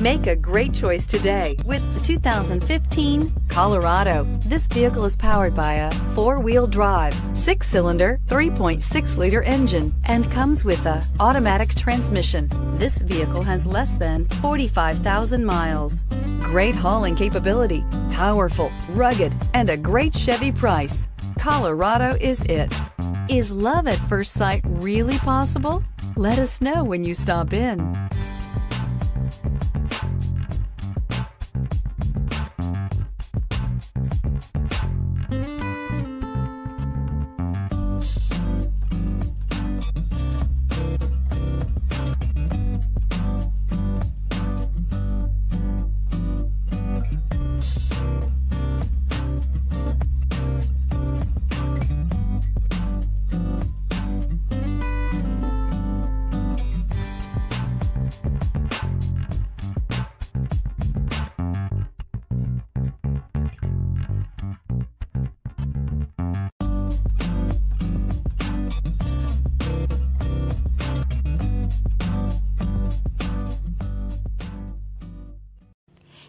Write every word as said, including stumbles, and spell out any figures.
Make a great choice today with the two thousand fifteen Colorado. This vehicle is powered by a four-wheel drive, six-cylinder, three point six liter engine and comes with a automatic transmission. This vehicle has less than forty-five thousand miles. Great hauling capability, powerful, rugged, and a great Chevy price. Colorado is it. Is love at first sight really possible? Let us know when you stop in.